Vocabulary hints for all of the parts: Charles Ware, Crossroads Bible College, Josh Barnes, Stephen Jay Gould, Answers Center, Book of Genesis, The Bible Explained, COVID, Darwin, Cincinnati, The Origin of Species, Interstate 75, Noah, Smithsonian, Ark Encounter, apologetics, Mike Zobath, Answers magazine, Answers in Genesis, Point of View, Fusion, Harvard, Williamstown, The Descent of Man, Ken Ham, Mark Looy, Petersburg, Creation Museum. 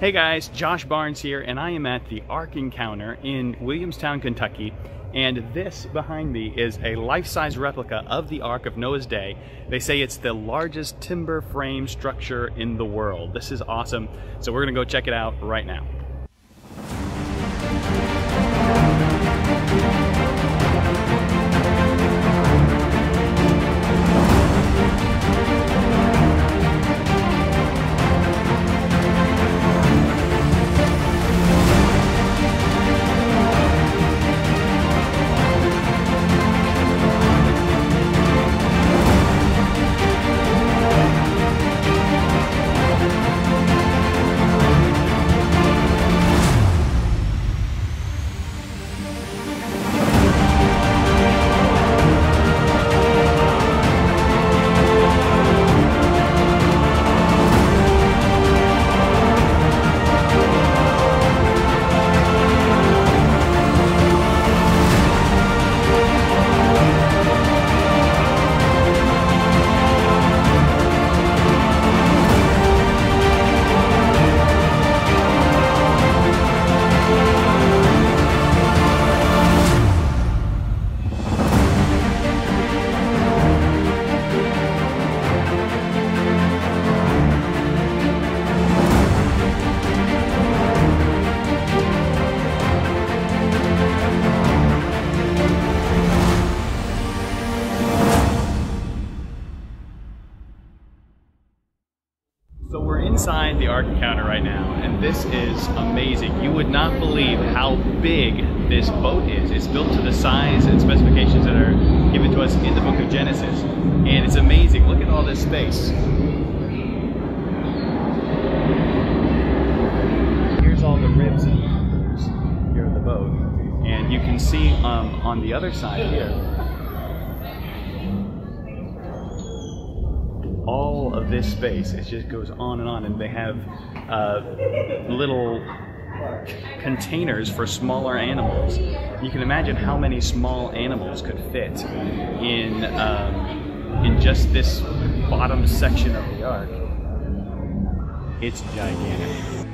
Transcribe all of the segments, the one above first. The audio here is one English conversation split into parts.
Hey guys, Josh Barnes here, and I am at the Ark Encounter in Williamstown, Kentucky, and this behind me is a life-size replica of the Ark of Noah's Day. They say it's the largest timber frame structure in the world. This is awesome, so we're gonna go check it out right now. Inside the Ark Encounter right now, and this is amazing. You would not believe how big this boat is. It's built to the size and specifications that are given to us in the Book of Genesis, and it's amazing. Look at all this space. Here's all the ribs and anchors here in the boat, and you can see on the other side here all of this space. It just goes on, and they have little containers for smaller animals. You can imagine how many small animals could fit in just this bottom section of the Ark. It's gigantic.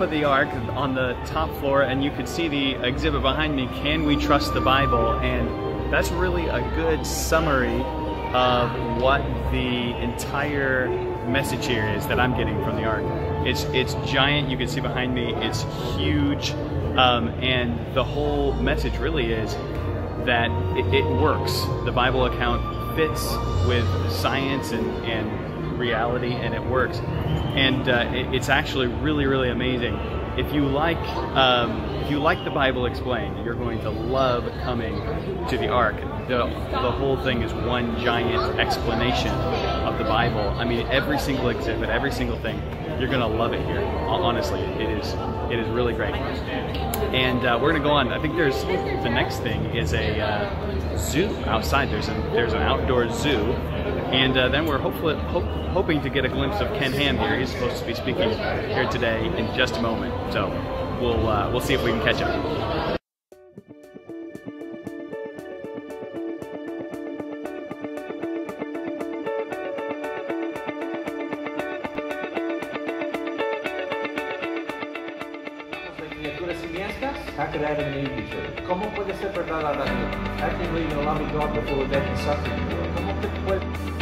Of the Ark on the top floor, and you could see the exhibit behind me, Can We Trust the Bible? And that's really a good summary of what the entire message here is that I'm getting from the Ark. It's giant, you can see behind me, it's huge, and the whole message really is that it works. The Bible account fits with science and reality, and it works, and it's actually really amazing. If you like the Bible Explained, you're going to love coming to the Ark. The whole thing is one giant explanation of the Bible. I mean, every single exhibit, every single thing, you're gonna love it here. Honestly, it is really great. And we're gonna go on. I think there's the next thing is a zoo outside. There's an outdoor zoo. And then we're hoping to get a glimpse of Ken Ham here. He's supposed to be speaking here today in just a moment. So we'll see if we can catch up. criaturas simiescas. How could Adam and Eve be true? ¿Cómo puede ser verdad Adán? How can we love God before death and suffering? ¿Cómo puede?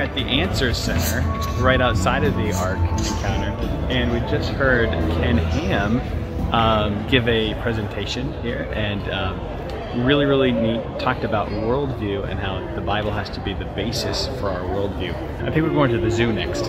At the Answers Center, right outside of the Ark Encounter, and we just heard Ken Ham give a presentation here, and really neat, talked about worldview and how the Bible has to be the basis for our worldview. I think we're going to the zoo next.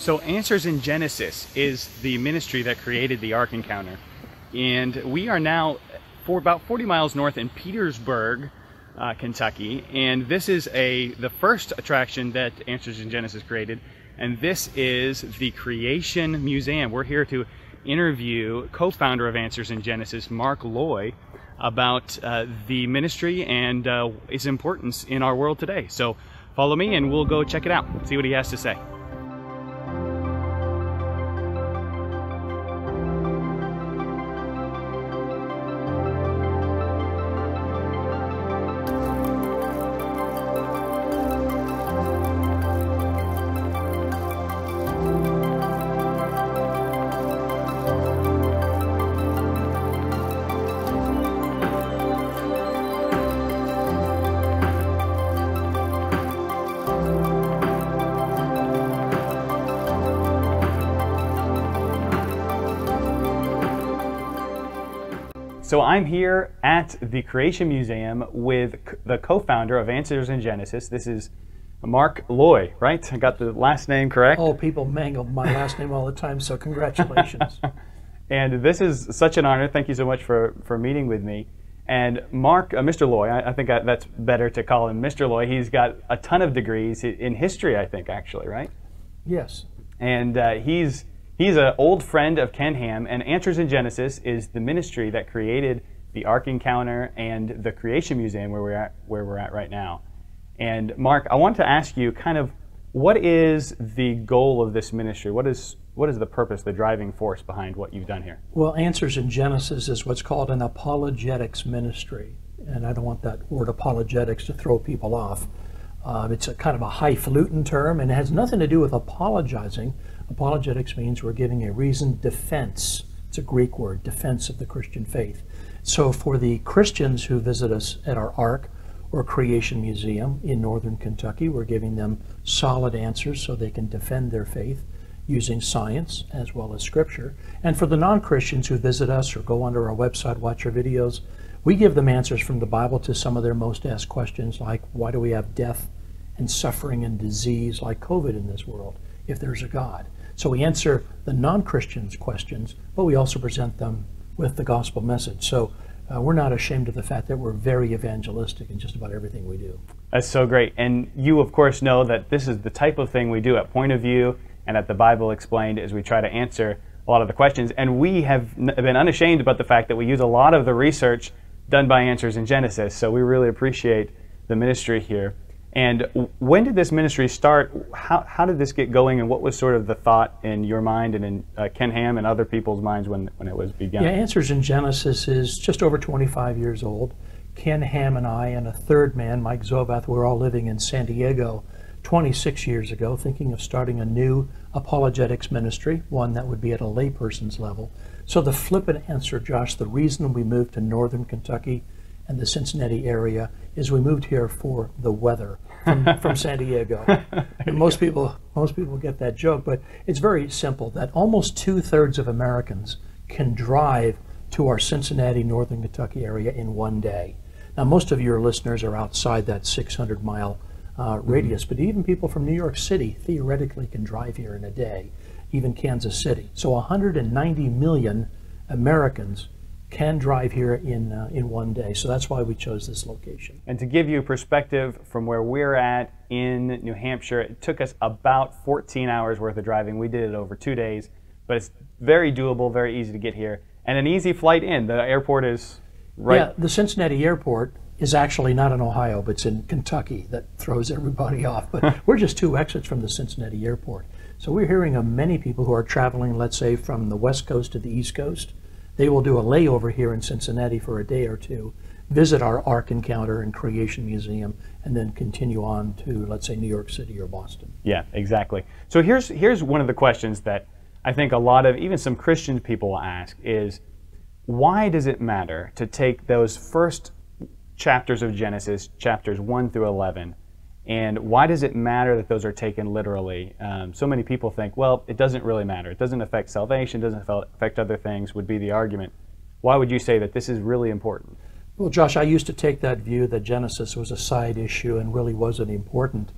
So Answers in Genesis is the ministry that created the Ark Encounter. And we are now for about 40 miles north in Petersburg, Kentucky. And this is the first attraction that Answers in Genesis created. And this is the Creation Museum. We're here to interview co-founder of Answers in Genesis, Mark Looy, about the ministry and its importance in our world today. So follow me and we'll go check it out, see what he has to say. So I'm here at the Creation Museum with the co-founder of Answers in Genesis. This is Mark Looy, right? I got the last name correct? Oh, people mangle my last name all the time, so congratulations. And this is such an honor. Thank you so much for meeting with me. And Mark, Mr. Looy, I think that's better to call him Mr. Looy. He's got a ton of degrees in history, I think, actually, right? Yes. And He's an old friend of Ken Ham, and Answers in Genesis is the ministry that created the Ark Encounter and the Creation Museum, where we're at right now. And Mark, I want to ask you, kind of, what is the goal of this ministry? What is the purpose, the driving force behind what you've done here? Well, Answers in Genesis is what's called an apologetics ministry, and I don't want that word apologetics to throw people off. It's a kind of a highfalutin term, and it has nothing to do with apologizing. Apologetics means we're giving a reasoned defense. It's a Greek word, defense of the Christian faith. So for the Christians who visit us at our Ark or Creation Museum in northern Kentucky, we're giving them solid answers so they can defend their faith using science as well as scripture. And for the non-Christians who visit us or go onto our website, watch our videos, we give them answers from the Bible to some of their most asked questions, like why do we have death and suffering and disease like COVID in this world if there's a God? So we answer the non-Christians' questions, but we also present them with the gospel message. So we're not ashamed of the fact that we're very evangelistic in just about everything we do. That's so great. And you, of course, know that this is the type of thing we do at Point of View and at the Bible Explained, as we try to answer a lot of the questions. And we have been unashamed about the fact that we use a lot of the research done by Answers in Genesis. So we really appreciate the ministry here. And when did this ministry start? How did this get going, and what was sort of the thought in your mind and in Ken Ham and other people's minds when it was begun? Yeah, Answers in Genesis is just over 25 years old. Ken Ham and I and a third man, Mike Zobath, were all living in San Diego 26 years ago, thinking of starting a new apologetics ministry, one that would be at a layperson's level. So the flippant answer, Josh, the reason we moved to northern Kentucky and the Cincinnati area is we moved here for the weather from San Diego. And most people get that joke, but it's very simple that almost 2/3 of Americans can drive to our Cincinnati, Northern Kentucky area in one day. Now, most of your listeners are outside that 600-mile radius, but even people from New York City theoretically can drive here in a day, even Kansas City. So 190 million Americans can drive here in one day. So that's why we chose this location. And to give you perspective from where we're at in New Hampshire, it took us about 14 hours worth of driving. We did it over 2 days, but it's very doable, very easy to get here, and an easy flight in. The airport is right. Yeah, the Cincinnati airport is actually not in Ohio, but it's in Kentucky. That throws everybody off, but we're just two exits from the Cincinnati airport. So we're hearing of many people who are traveling, let's say, from the West Coast to the East Coast. They will do a layover here in Cincinnati for a day or two, visit our Ark Encounter and Creation Museum, and then continue on to, let's say, New York City or Boston. Yeah, exactly. So here's one of the questions that I think a lot of, even some Christian people will ask, is why does it matter to take those first chapters of Genesis, chapters 1 through 11, and why does it matter that those are taken literally? So many people think, well, it doesn't really matter. It doesn't affect salvation, doesn't affect other things, would be the argument. Why would you say that this is really important? Well, Josh, I used to take that view that Genesis was a side issue and really wasn't important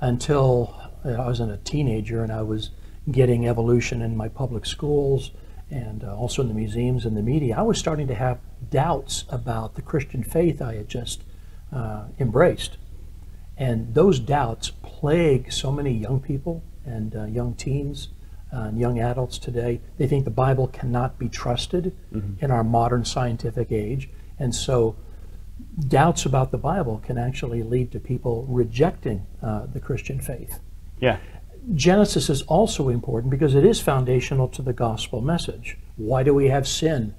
until I was a teenager and I was getting evolution in my public schools and also in the museums and the media. I was starting to have doubts about the Christian faith I had just embraced. And those doubts plague so many young people and young teens and young adults today. They think the Bible cannot be trusted in our modern scientific age. And so doubts about the Bible can actually lead to people rejecting the Christian faith. Yeah. Genesis is also important because it is foundational to the gospel message. Why do we have sin?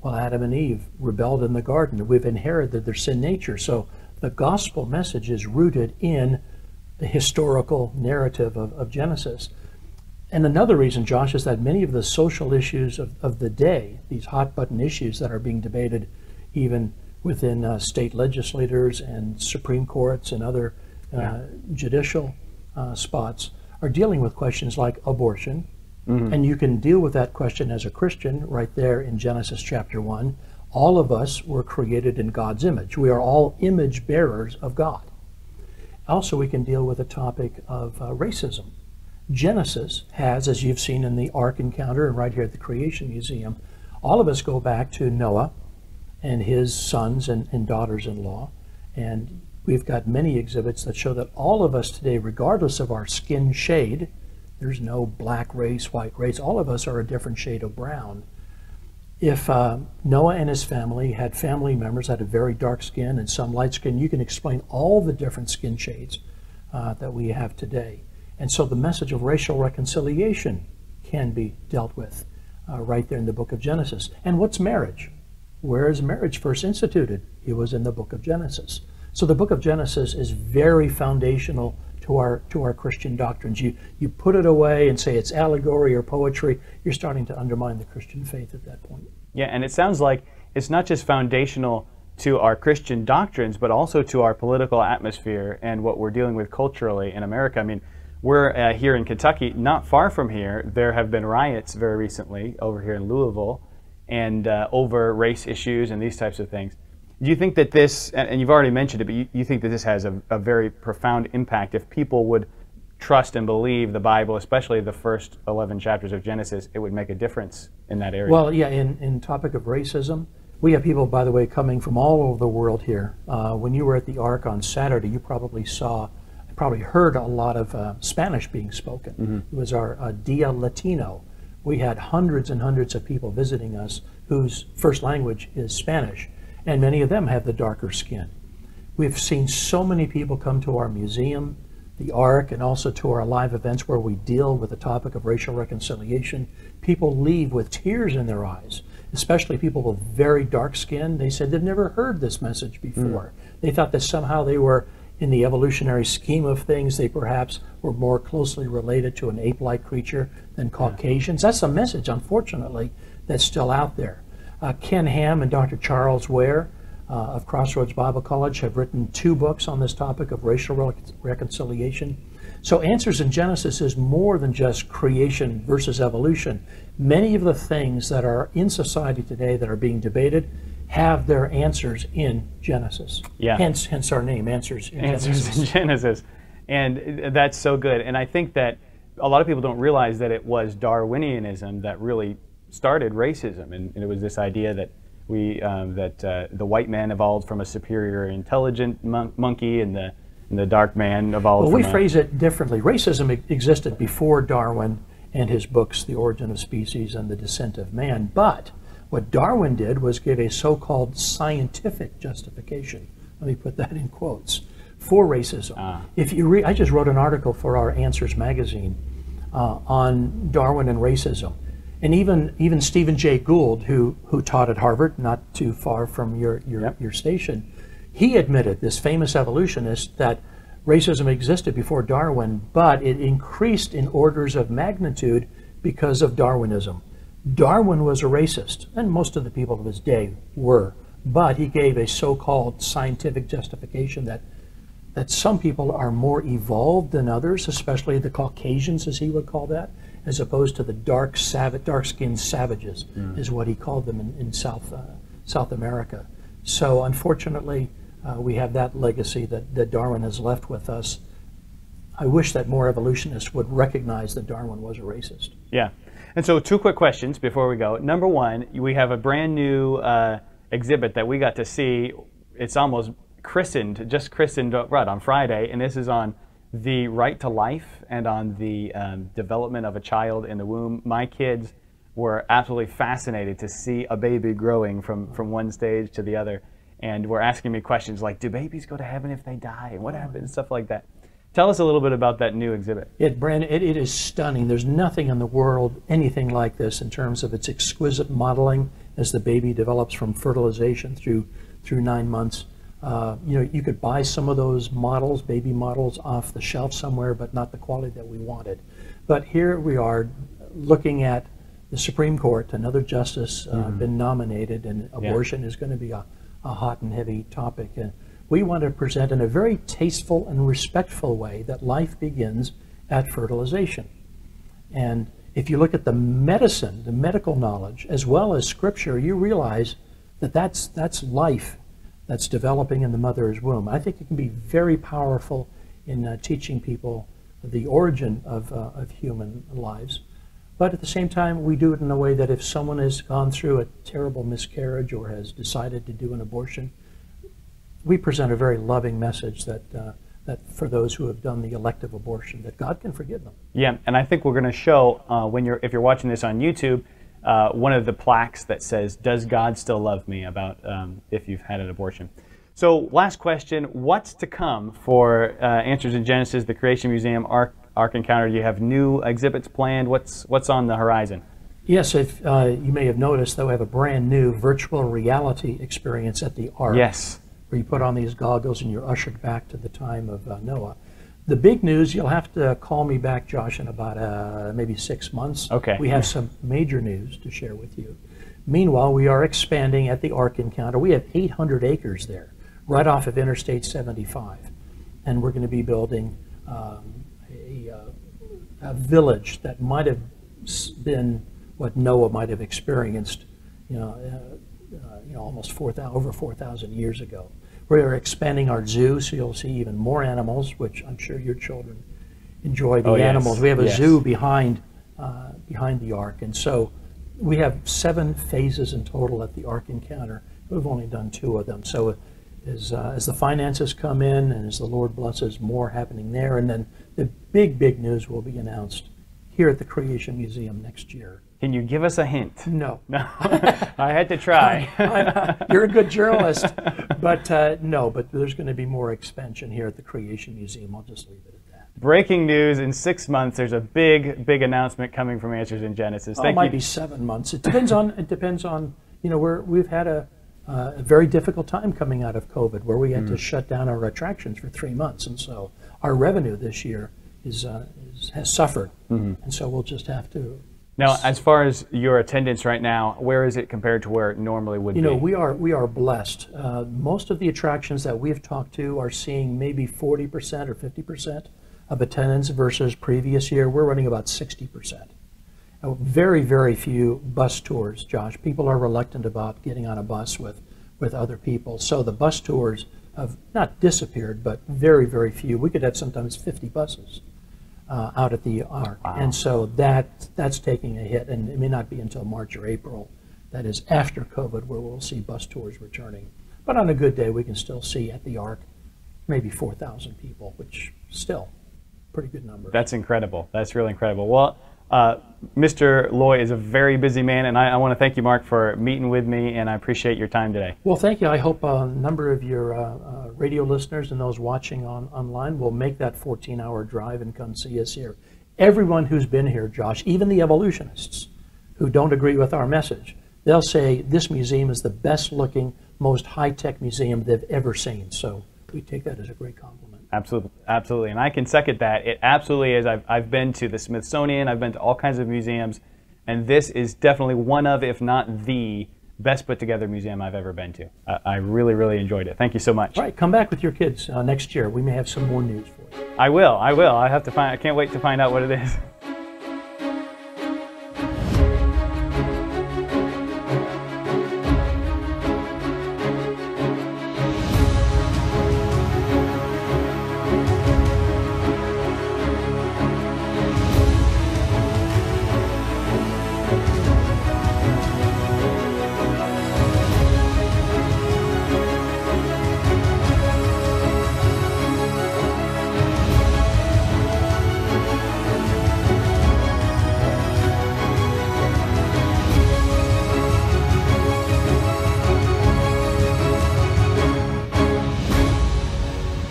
Well, Adam and Eve rebelled in the garden. We've inherited their sin nature. So the gospel message is rooted in the historical narrative of Genesis. And another reason, Josh, is that many of the social issues of the day, these hot button issues that are being debated even within state legislators and Supreme Courts and other judicial spots, are dealing with questions like abortion. And you can deal with that question as a Christian right there in Genesis chapter 1. All of us were created in God's image. We are all image bearers of God. Also, we can deal with the topic of racism. Genesis has, as you've seen in the Ark Encounter and right here at the Creation Museum, all of us go back to Noah and his sons and daughters-in-law. And we've got many exhibits that show that all of us today, regardless of our skin shade, there's no black race, white race, all of us are a different shade of brown. If Noah and his family had family members that had a very dark skin and some light skin, you can explain all the different skin shades that we have today. And so the message of racial reconciliation can be dealt with right there in the book of Genesis. And what's marriage? Where is marriage first instituted? It was in the book of Genesis. So the book of Genesis is very foundational to our Christian doctrines. You put it away and say it's allegory or poetry, you're starting to undermine the Christian faith at that point. Yeah, and it sounds like it's not just foundational to our Christian doctrines, but also to our political atmosphere and what we're dealing with culturally in America. I mean, we're here in Kentucky, not far from here, there have been riots very recently over here in Louisville and over race issues and these types of things. Do you think that this, and you've already mentioned it, but you think that this has a very profound impact? If people would trust and believe the Bible, especially the first 11 chapters of Genesis, it would make a difference in that area. Well, yeah, in topic of racism, we have people, by the way, coming from all over the world here. When you were at the Ark on Saturday, you probably heard a lot of Spanish being spoken. It was our Dia Latino. We had hundreds and hundreds of people visiting us whose first language is Spanish. And many of them have the darker skin. We've seen so many people come to our museum, the Ark, and also to our live events where we deal with the topic of racial reconciliation. People leave with tears in their eyes, especially people with very dark skin. They said they've never heard this message before. They thought that somehow they were, in the evolutionary scheme of things, they perhaps were more closely related to an ape-like creature than Caucasians. That's a message, unfortunately, that's still out there. Ken Ham and Dr. Charles Ware of Crossroads Bible College have written two books on this topic of racial reconciliation. So Answers in Genesis is more than just creation versus evolution. Many of the things that are in society today that are being debated have their answers in Genesis. Yeah. Hence our name, Answers in Genesis. And that's so good. And I think that a lot of people don't realize that it was Darwinianism that really started racism, and it was this idea that the white man evolved from a superior intelligent monkey, and the dark man evolved. Well, we phrase it differently. Racism existed before Darwin and his books, The Origin of Species and The Descent of Man. But what Darwin did was give a so-called scientific justification. Let me put that in quotes. For racism. If you read, I just wrote an article for our Answers magazine on Darwin and racism, and even Stephen Jay Gould, who taught at Harvard, not too far from your station, he admitted, this famous evolutionist, that racism existed before Darwin, but it increased in orders of magnitude because of Darwinism. Darwin was a racist, and most of the people of his day were, but he gave a so-called scientific justification that some people are more evolved than others, especially the Caucasians, as he would call that, as opposed to the dark-skinned savages, is what he called them in South America. So unfortunately, we have that legacy that Darwin has left with us. I wish that more evolutionists would recognize that Darwin was a racist. Yeah, and so two quick questions before we go. Number one, we have a brand new exhibit that we got to see. It's almost christened right on Friday, and this is on the right to life and on the development of a child in the womb. My kids were absolutely fascinated to see a baby growing from one stage to the other, and were asking me questions like, do babies go to heaven if they die, and what happens, stuff like that. Tell us a little bit about that new exhibit. It is stunning. There's nothing in the world anything like this in terms of its exquisite modeling as the baby develops from fertilization through 9 months. You know, you could buy some of those models, baby models, off the shelf somewhere, but not the quality that we wanted. But here we are looking at the Supreme Court, another justice been nominated, and abortion is going to be a hot and heavy topic. And we want to present in a very tasteful and respectful way that life begins at fertilization. And if you look at the medicine, the medical knowledge, as well as Scripture, you realize that that's life that's developing in the mother's womb. I think it can be very powerful in teaching people the origin of human lives. But at the same time, we do it in a way that if someone has gone through a terrible miscarriage or has decided to do an abortion, we present a very loving message that for those who have done the elective abortion, that God can forgive them. Yeah, and I think we're going to show, if you're watching this on YouTube, one of the plaques that says, does God still love me, about if you've had an abortion. So last question, what's to come for Answers in Genesis, the Creation Museum, Ark Encounter? Do you have new exhibits planned? What's on the horizon? Yes, if you may have noticed, though, we have a brand new virtual reality experience at the Ark. Yes. Where you put on these goggles and you're ushered back to the time of Noah. The big news, you'll have to call me back, Josh, in about maybe 6 months. Okay. We have some major news to share with you. Meanwhile, we are expanding at the Ark Encounter. We have 800 acres there, right off of Interstate 75. And we're going to be building a village that might have been what Noah might have experienced, almost over 4,000 years ago. We are expanding our zoo, so you'll see even more animals, which I'm sure your children enjoy the animals. Yes. We have a zoo behind the Ark, and so we have 7 phases in total at the Ark Encounter. We've only done 2 of them. So as the finances come in and as the Lord blesses, more happening there. And then the big news will be announced here at the Creation Museum next year. Can you give us a hint? No. I had to try. You're a good journalist, but no, but there's going to be more expansion here at the Creation Museum. I'll just leave it at that. Breaking news, in 6 months, there's a big announcement coming from Answers in Genesis. Thank you. It might be 7 months. It depends on, you know, we've had a very difficult time coming out of COVID, where we had to shut down our attractions for 3 months. And so our revenue this year has suffered. And so we'll just have to Now, as far as your attendance right now, where is it compared to where it normally would be? You know, we are blessed. Most of the attractions that we've talked to are seeing maybe 40% or 50% of attendance versus previous year. We're running about 60%. Very, very few bus tours, Josh. People are reluctant about getting on a bus with other people. So the bus tours have not disappeared, but very, very few. We could have sometimes 50 buses out at the Ark. Wow. And so that's taking a hit, and it may not be until March or April, that is after COVID, where we'll see bus tours returning. But on a good day, we can still see at the Ark maybe 4,000 people, which still pretty good number. That's incredible. That's really incredible. Well, Mr. Looy is a very busy man, and I want to thank you, Mark, for meeting with me, and I appreciate your time today. Well, thank you. I hope a number of your radio listeners and those watching online will make that 14-hour drive and come see us here. Everyone who's been here, Josh, even the evolutionists who don't agree with our message, they'll say this museum is the best-looking, most high-tech museum they've ever seen. So we take that as a great compliment. Absolutely, absolutely, and I can second that. It absolutely is. I've been to the Smithsonian, I've been to all kinds of museums, and this is definitely one of, if not the best put together museum I've ever been to. I really, really enjoyed it. Thank you so much. All right, come back with your kids next year. We may have some more news for you. I will, I will. I have to find. I can't wait to find out what it is.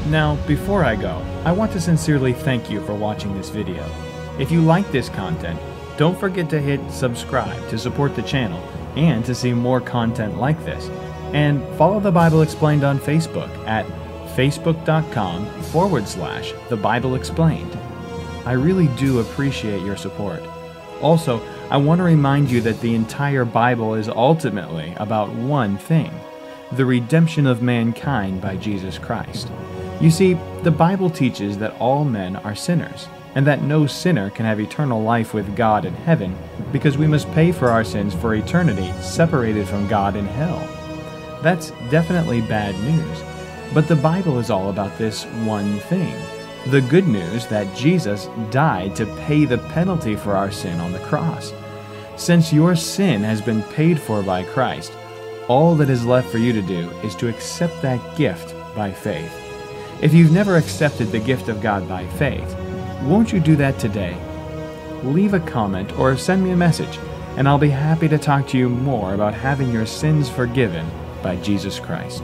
Now, before I go, I want to sincerely thank you for watching this video. If you like this content, don't forget to hit subscribe to support the channel and to see more content like this. And follow The Bible Explained on Facebook at facebook.com/The Bible Explained. I really do appreciate your support. Also, I want to remind you that the entire Bible is ultimately about one thing: the redemption of mankind by Jesus Christ. You see, the Bible teaches that all men are sinners, and that no sinner can have eternal life with God in heaven, because we must pay for our sins for eternity, separated from God in hell. That's definitely bad news. But the Bible is all about this one thing: the good news that Jesus died to pay the penalty for our sin on the cross. Since your sin has been paid for by Christ, all that is left for you to do is to accept that gift by faith. If you've never accepted the gift of God by faith, won't you do that today? Leave a comment or send me a message, and I'll be happy to talk to you more about having your sins forgiven by Jesus Christ.